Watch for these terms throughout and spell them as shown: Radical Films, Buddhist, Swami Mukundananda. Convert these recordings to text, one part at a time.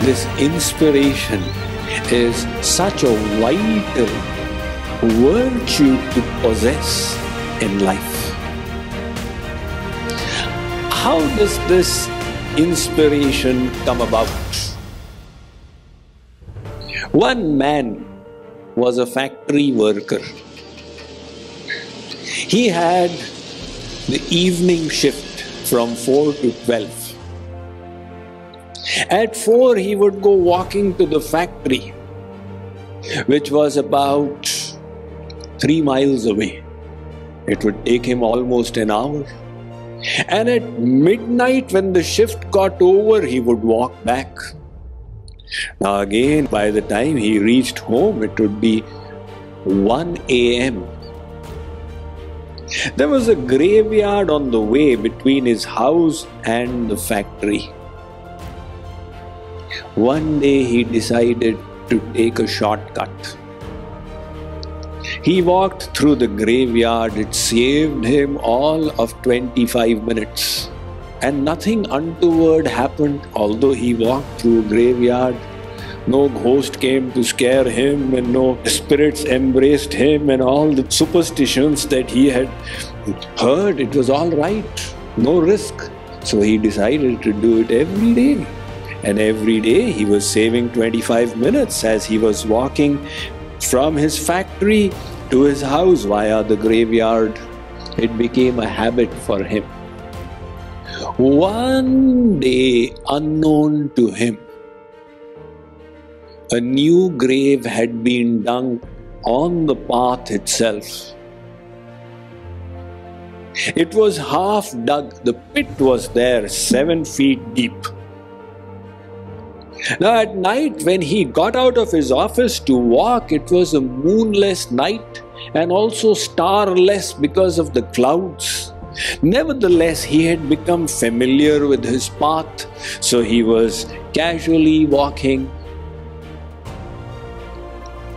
This inspiration is such a vital virtue to possess in life. How does this inspiration come about? One man was a factory worker. He had the evening shift from 4 to 12. At 4, he would go walking to the factory, which was about 3 miles away. It would take him almost an hour. And at midnight, when the shift got over, he would walk back. Now again, by the time he reached home, it would be 1 a.m. There was a graveyard on the way between his house and the factory. One day he decided to take a shortcut. He walked through the graveyard. It saved him all of 25 minutes. And nothing untoward happened, although he walked through a graveyard. No ghost came to scare him, and no spirits embraced him, and all the superstitions that he had heard, it was all right, no risk. So he decided to do it every day. And every day he was saving 25 minutes as he was walking from his factory to his house via the graveyard. It became a habit for him. One day, unknown to him, a new grave had been dug on the path itself. It was half dug. The pit was there, 7 feet deep. Now at night, when he got out of his office to walk, it was a moonless night and also starless because of the clouds. Nevertheless, he had become familiar with his path, so he was casually walking,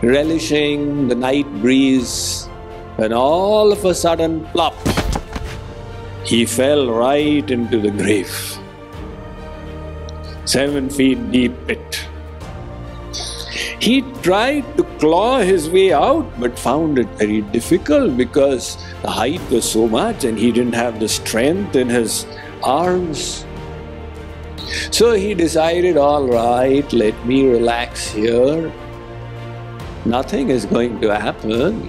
relishing the night breeze, when all of a sudden, plop, he fell right into the grave. 7 feet deep pit. He tried to claw his way out, but found it very difficult because the height was so much and he didn't have the strength in his arms. So he decided, all right, let me relax here. Nothing is going to happen.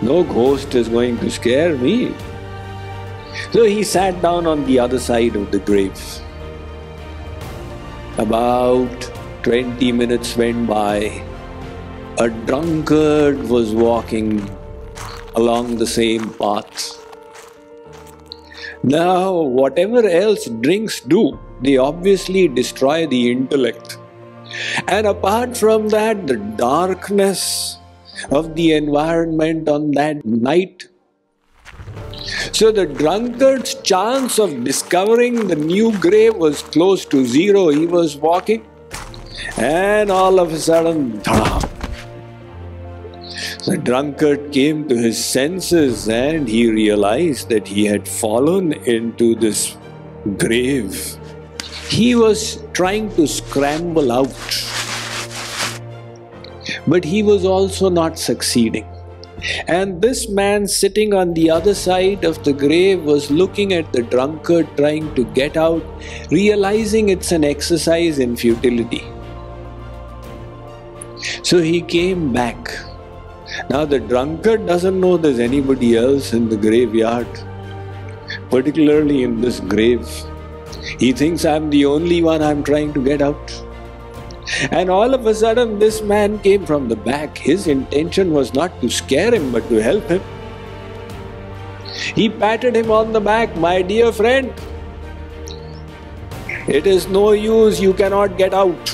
No ghost is going to scare me. So he sat down on the other side of the grave. About 20 minutes went by. A drunkard was walking along the same path. Now, whatever else drinks do, they obviously destroy the intellect. And apart from that, the darkness of the environment on that night. So the drunkard's chance of discovering the new grave was close to zero. He was walking and all of a sudden, dham! The drunkard came to his senses and he realized that he had fallen into this grave. He was trying to scramble out, but he was also not succeeding. And this man sitting on the other side of the grave was looking at the drunkard trying to get out, realizing it's an exercise in futility. So he came back. Now the drunkard doesn't know there's anybody else in the graveyard, particularly in this grave. He thinks I'm the only one, I'm trying to get out. And all of a sudden, this man came from the back. His intention was not to scare him, but to help him. He patted him on the back. My dear friend, it is no use, you cannot get out.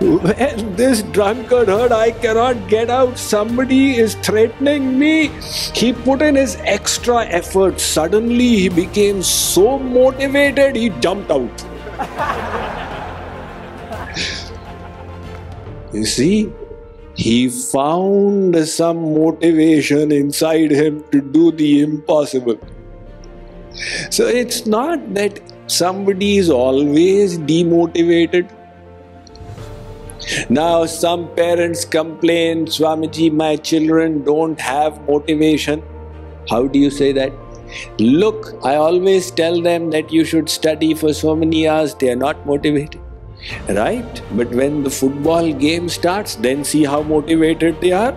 When this drunkard heard, I cannot get out, somebody is threatening me, he put in his extra effort. Suddenly, he became so motivated, he jumped out. You see, he found some motivation inside him to do the impossible. So it's not that Somebody is always demotivated. Now some parents complain, Swamiji, my children don't have motivation. How do you say that? Look, I always tell them that you should study for so many hours, they are not motivated. Right? But when the football game starts, then see how motivated they are.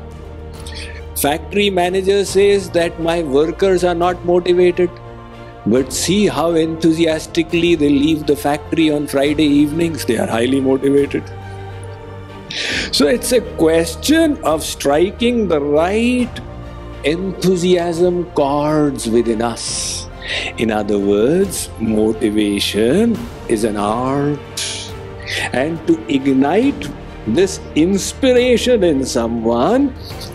Factory manager says that my workers are not motivated. But see how enthusiastically they leave the factory on Friday evenings, they are highly motivated. So it's a question of striking the right enthusiasm chords within us. In other words, motivation is an art. And to ignite this inspiration in someone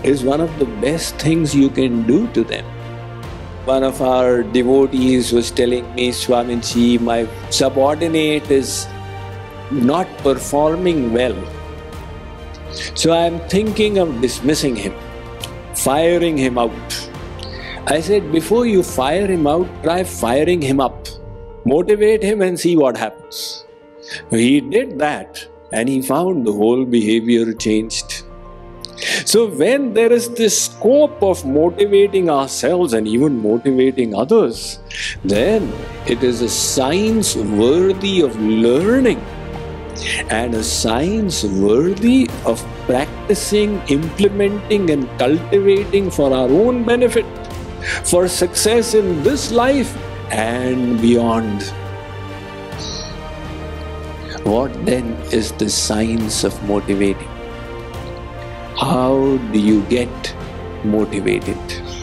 is one of the best things you can do to them. One of our devotees was telling me, Swamiji, my subordinate is not performing well. So I am thinking of dismissing him, firing him out. I said, before you fire him out, try firing him up. Motivate him and see what happens. He did that and he found the whole behavior changed. So when there is this scope of motivating ourselves and even motivating others, then it is a science worthy of learning and a science worthy of practicing, implementing and cultivating for our own benefit, for success in this life and beyond. What then is the science of motivating? How do you get motivated?